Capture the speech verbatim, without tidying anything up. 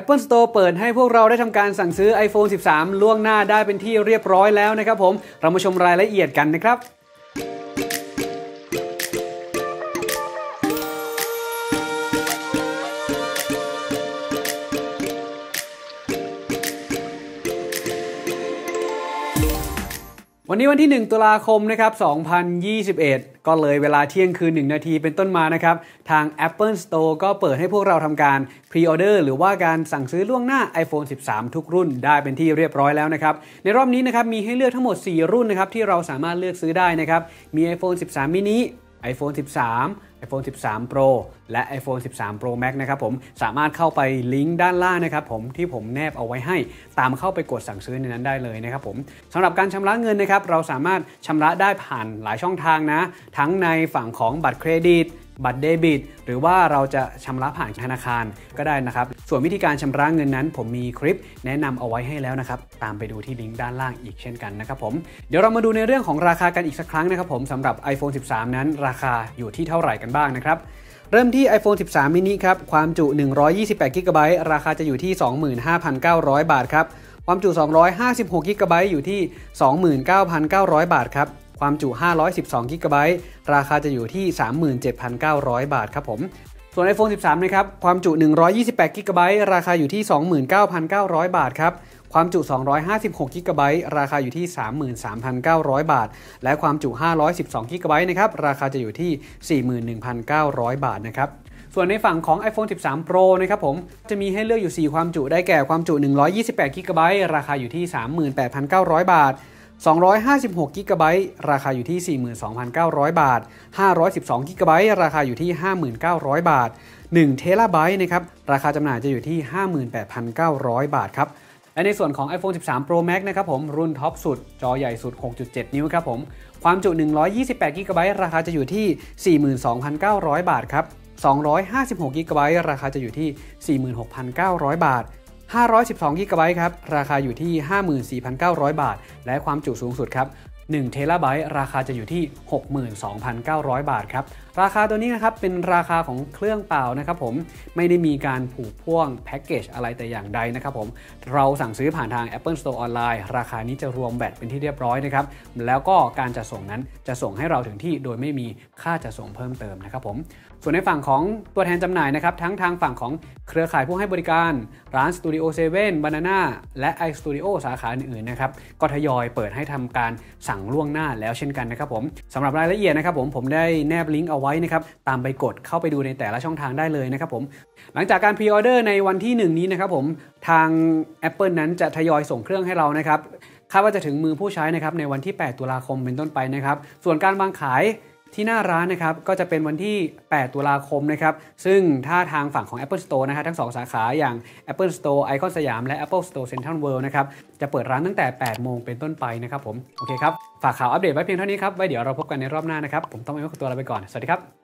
Apple Store เปิดให้พวกเราได้ทำการสั่งซื้อ ไอโฟน สิบสาม ล่วงหน้าได้เป็นที่เรียบร้อยแล้วนะครับผมเรามาชมรายละเอียดกันนะครับวันนี้วันที่หนึ่งตุลาคมนะครับสองพันยี่สิบเอ็ดก็เลยเวลาเที่ยงคืนหนึ่งนาทีเป็นต้นมานะครับทาง Apple Store ก็เปิดให้พวกเราทำการพรีออเดอร์หรือว่าการสั่งซื้อล่วงหน้า ไอโฟน สิบสาม ทุกรุ่นได้เป็นที่เรียบร้อยแล้วนะครับในรอบนี้นะครับมีให้เลือกทั้งหมดสี่รุ่นนะครับที่เราสามารถเลือกซื้อได้นะครับมี ไอโฟน สิบสาม มินิ ไอโฟน สิบสามไอโฟน สิบสาม โปร และ ไอโฟน สิบสาม โปร แม็กซ์ นะครับผมสามารถเข้าไปลิงก์ด้านล่างนะครับผมที่ผมแนบเอาไว้ให้ตามเข้าไปกดสั่งซื้อในนั้นได้เลยนะครับผมสำหรับการชำระเงินนะครับเราสามารถชำระได้ผ่านหลายช่องทางนะทั้งในฝั่งของบัตรเครดิตบัตรเดบิตหรือว่าเราจะชำระผ่านธนาคารก็ได้นะครับส่วนวิธีการชำระเงินนั้นผมมีคลิปแนะนำเอาไว้ให้แล้วนะครับตามไปดูที่ลิงก์ด้านล่างอีกเช่นกันนะครับผมเดี๋ยวเรามาดูในเรื่องของราคากันอีกสักครั้งนะครับผมสำหรับ ไอโฟน สิบสาม นั้นราคาอยู่ที่เท่าไหร่กันบ้างนะครับเริ่มที่ ไอโฟน สิบสาม มินิ ครับความจุ หนึ่งร้อยยี่สิบแปดกิกะไบต์ ราคาจะอยู่ที่ สองหมื่นห้าพันเก้าร้อย บาทครับความจุ สองร้อยห้าสิบหกกิกะไบต์ อยู่ที่ สองหมื่นเก้าพันเก้าร้อย บาทครับความจุ ห้าร้อยสิบสองกิกะไบต์ ราคาจะอยู่ที่ สามหมื่นเจ็ดพันเก้าร้อย บาทครับผมส่วน ไอโฟน สิบสาม นะครับความจุ หนึ่งร้อยยี่สิบแปดกิกะไบต์ ราคาอยู่ที่ สองหมื่นเก้าพันเก้าร้อย บาทครับความจุ สองร้อยห้าสิบหกกิกะไบต์ ราคาอยู่ที่ สามหมื่นสามพันเก้าร้อย บาทและความจุ ห้าร้อยสิบสองกิกะไบต์ นะครับราคาจะอยู่ที่ สี่หมื่นหนึ่งพันเก้าร้อย บาทนะครับส่วนในฝั่งของ ไอโฟน สิบสาม โปร นะครับผมจะมีให้เลือกอยู่สี่ความจุได้แก่ความจุ หนึ่งร้อยยี่สิบแปดกิกะไบต์ ราคาอยู่ที่ สามหมื่นแปดพันเก้าร้อย บาทสองร้อยห้าสิบหกกิกะไบต์ ราคาอยู่ที่ สี่หมื่นสองพันเก้าร้อย บาทห้าร้อยสิบสองกิกะไบต์ ราคาอยู่ที่ ห้าหมื่นเก้าร้อย บาทหนึ่งเทราไบต์ นะครับราคาจำหน่ายจะอยู่ที่ ห้าหมื่นแปดพันเก้าร้อย บาทครับและในส่วนของ ไอโฟน สิบสาม โปร แม็กซ์ นะครับผมรุ่นท็อปสุดจอใหญ่สุด หกจุดเจ็ดนิ้วครับผมความจุ หนึ่งร้อยยี่สิบแปดกิกะไบต์ ราคาจะอยู่ที่ สี่หมื่นสองพันเก้าร้อย บาทครับสองร้อยห้าสิบหกกิกะไบต์ ราคาจะอยู่ที่ สี่หมื่นหกพันเก้าร้อย บาทห้าร้อยสิบสองกิกะไบต์ ครับราคาอยู่ที่ ห้าหมื่นสี่พันเก้าร้อย บาทและความจุสูงสุดครับหนึ่งเทราไบต์ ราคาจะอยู่ที่ หกหมื่นสองพันเก้าร้อย บาทครับราคาตัวนี้นะครับเป็นราคาของเครื่องเปล่านะครับผมไม่ได้มีการผูกพ่วงแพ็กเกจอะไรแต่อย่างใดนะครับผมเราสั่งซื้อผ่านทาง Apple Store Online ราคานี้จะรวมแบตเป็นที่เรียบร้อยนะครับแล้วก็การจัดส่งนั้นจะส่งให้เราถึงที่โดยไม่มีค่าจัดส่งเพิ่มเติมนะครับผมส่วนในฝั่งของตัวแทนจำหน่ายนะครับทั้งทางฝั่งของเครือข่ายผู้ให้บริการร้าน Studio เซเว่น Banana และ iStudio สาขาอื่นๆนะครับก็ทยอยเปิดให้ทำการสั่งล่วงหน้าแล้วเช่นกันนะครับผมสำหรับรายละเอียดนะครับผมผมได้แนบลิงก์เอาไว้นะครับตามไปกดเข้าไปดูในแต่ละช่องทางได้เลยนะครับผมหลังจากการพรีออเดอร์ในวันที่หนึ่งนี้นะครับผมทาง Apple นั้นจะทยอยส่งเครื่องให้เรานะครับคาดว่าจะถึงมือผู้ใช้นะครับในวันที่แปดตุลาคมเป็นต้นไปนะครับส่วนการวางขายที่หน้าร้านนะครับก็จะเป็นวันที่แปดตุลาคมนะครับซึ่งถ้าทางฝั่งของ Apple Store นะฮะทั้งสองสาขาอย่าง Apple Store ไอคอนสยามและ Apple Store Central World นะครับจะเปิดร้านตั้งแต่แปดโมงเป็นต้นไปนะครับผมโอเคครับฝากข่าวอัปเดตไว้เพียงเท่านี้ครับไว้เดี๋ยวเราพบกันในรอบหน้านะครับผมต้องไปขอตัวลาไปก่อนสวัสดีครับ